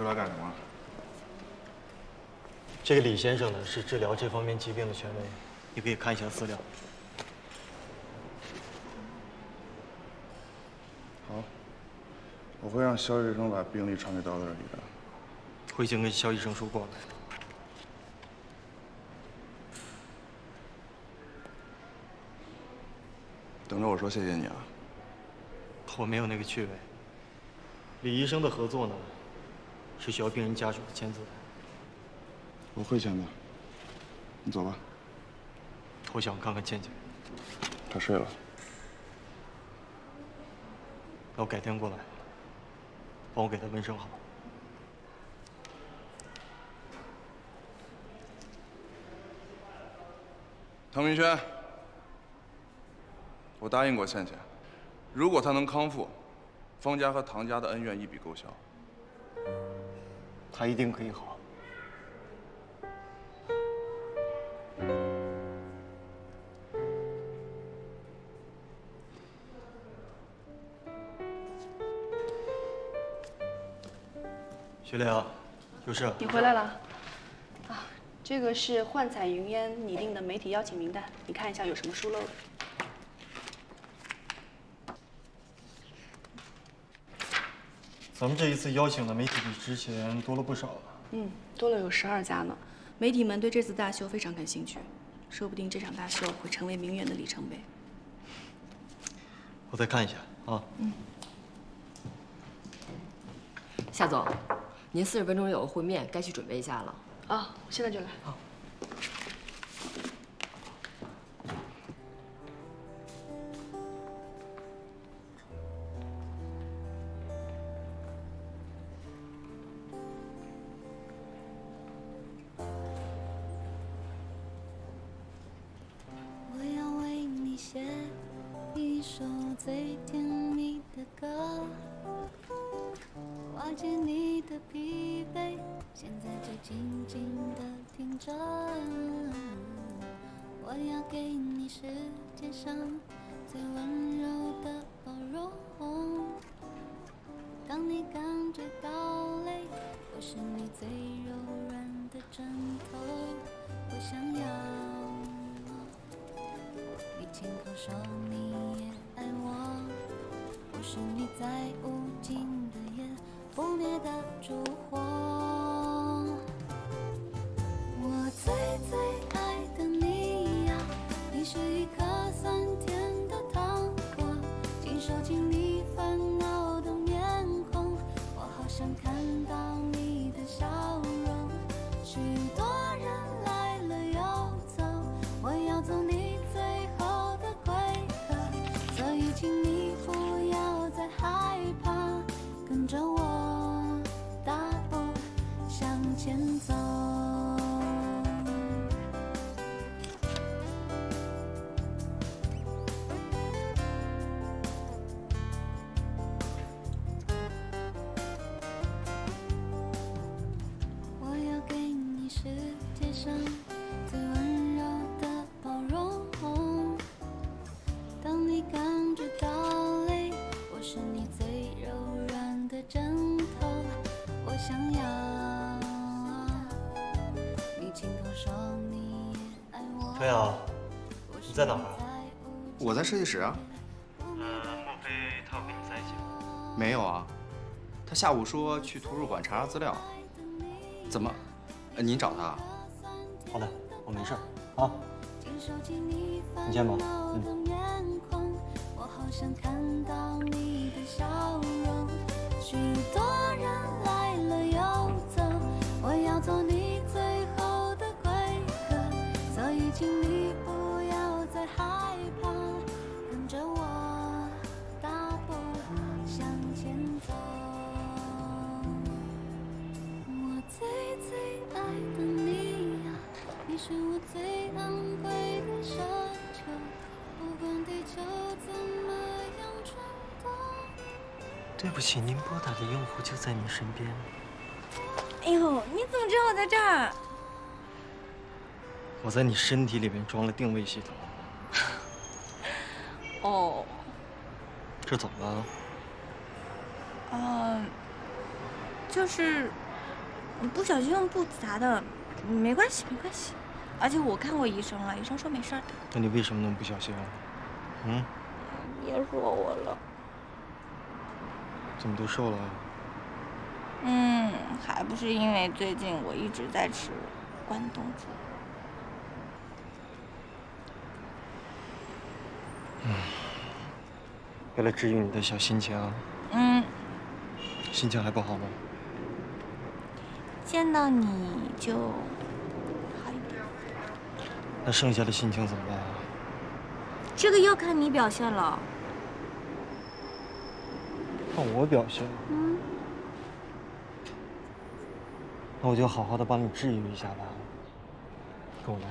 用来干什么？这个李先生呢，是治疗这方面疾病的权威，你可以看一下资料。好，我会让肖医生把病历传给刀子这里的。我已经跟肖医生说过了。 等着我说谢谢你啊！我没有那个趣味。李医生的合作呢，是需要病人家属的签字的。我会签的，你走吧。我想看看倩倩。她睡了。那我改天过来，帮我给她问声好。唐明轩。 我答应过倩倩，如果她能康复，方家和唐家的恩怨一笔勾销。她一定可以好。徐磊啊，有事？你回来了。啊，这个是幻彩云烟拟定的媒体邀请名单，你看一下有什么疏漏的。 咱们这一次邀请的媒体比之前多了不少了。嗯，多了有12家呢。媒体们对这次大秀非常感兴趣，说不定这场大秀会成为名媛的里程碑。我再看一下啊。嗯。夏总，您40分钟有个会面，该去准备一下了。啊，我现在就来。好。 对啊，你在哪儿？我在设计室啊。莫非他要跟你在一起？没有啊，他下午说去图书馆查查资料。怎么？您找他？好的，我没事儿啊。你先忙。嗯。 请你不要再害怕，跟着我大步向前走。我最爱的你呀，你是我最昂贵的奢求。不管地球怎么样转动。对不起，您拨打的用户就在你身边。哎呦，你怎么知道我在这儿？ 我在你身体里面装了定位系统。哦，这怎么了？就是不小心用布砸的，没关系，没关系。而且我看过医生了，医生说没事的。那你为什么那么不小心啊？嗯？别说我了。怎么都瘦了？嗯，还不是因为最近我一直在吃关东煮。嗯，为了治愈你的小心情。嗯。心情还不好吗？ 见到你就好一点。那剩下的心情怎么办啊？这个要看你表现了。看我表现？嗯。那我就好好的帮你治愈一下吧。跟我来。